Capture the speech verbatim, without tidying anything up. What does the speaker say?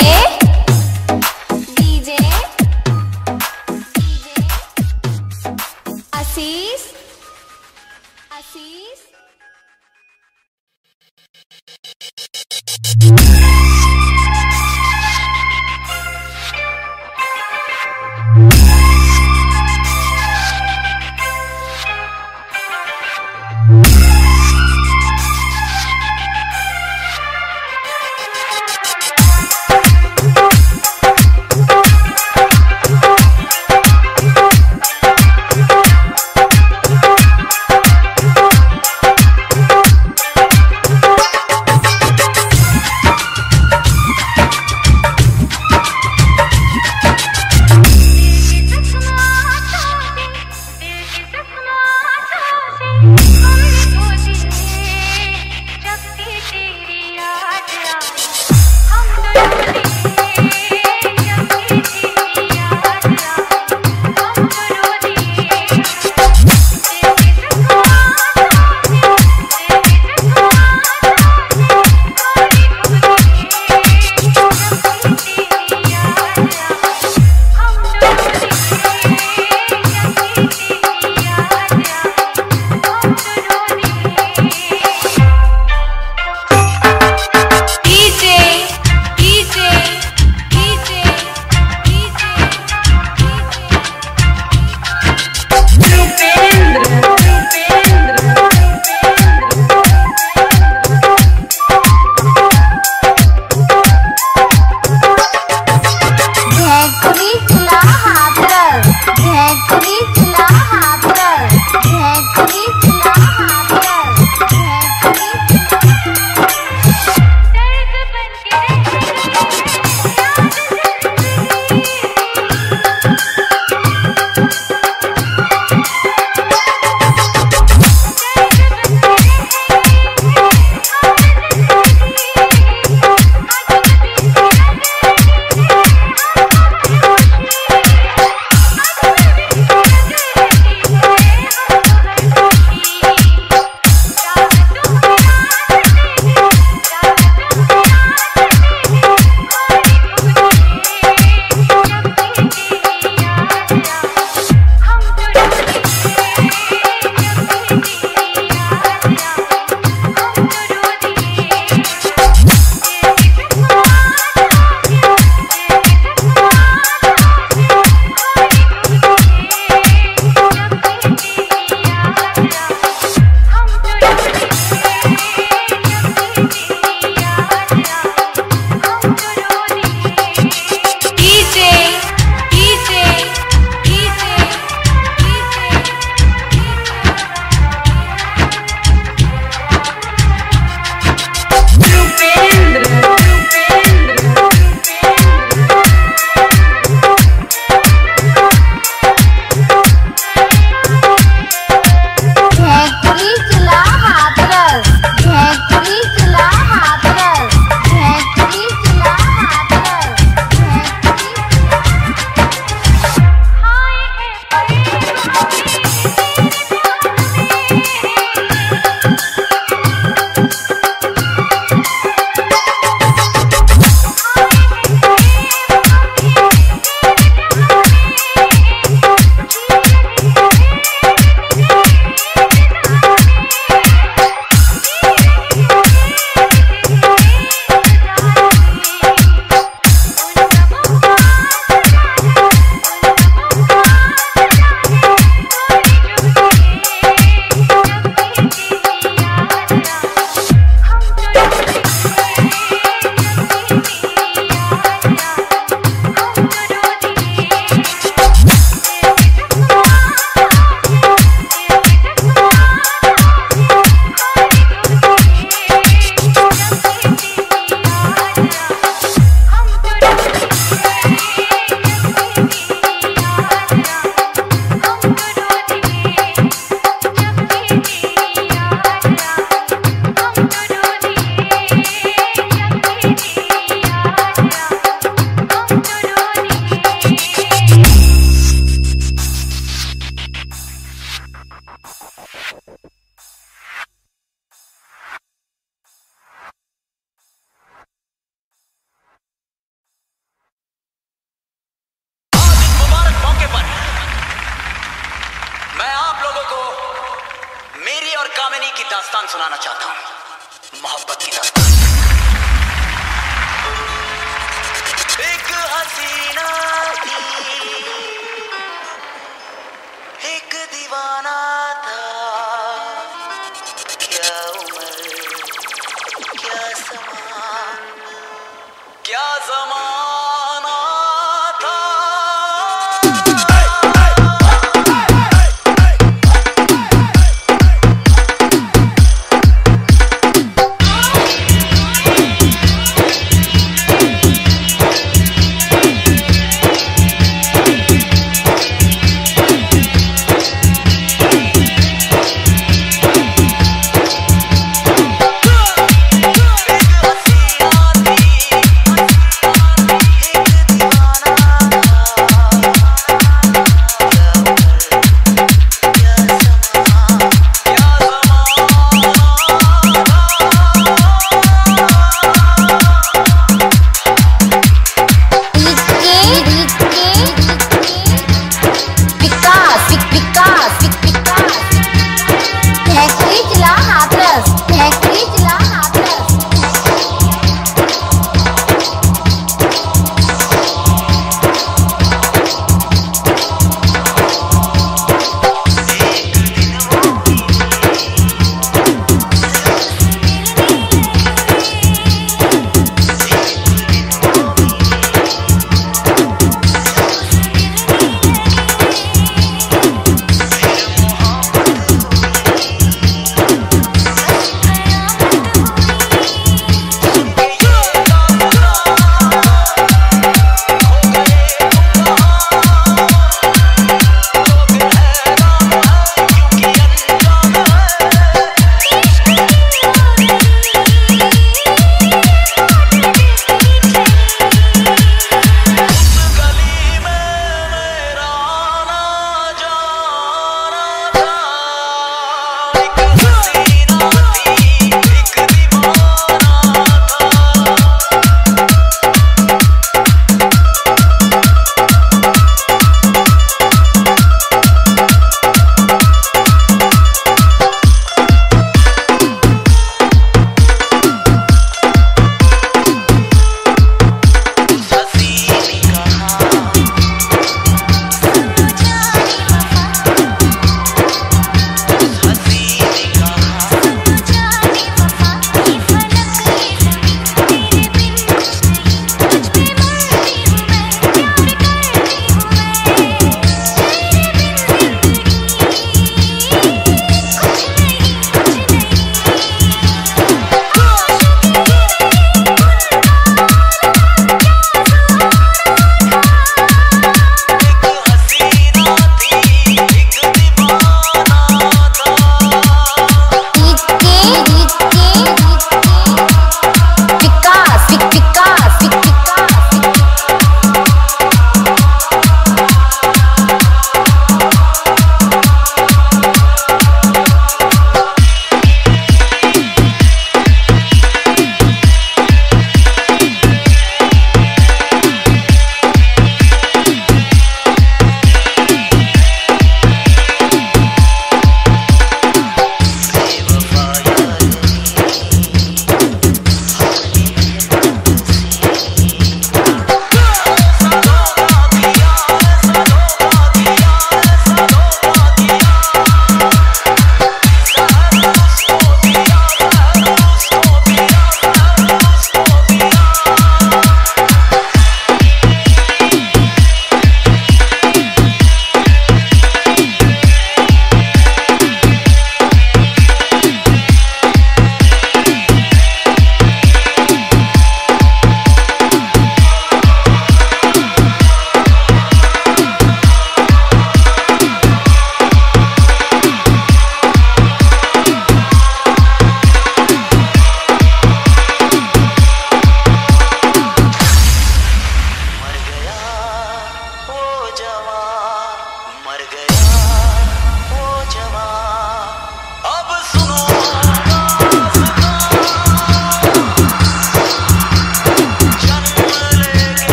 से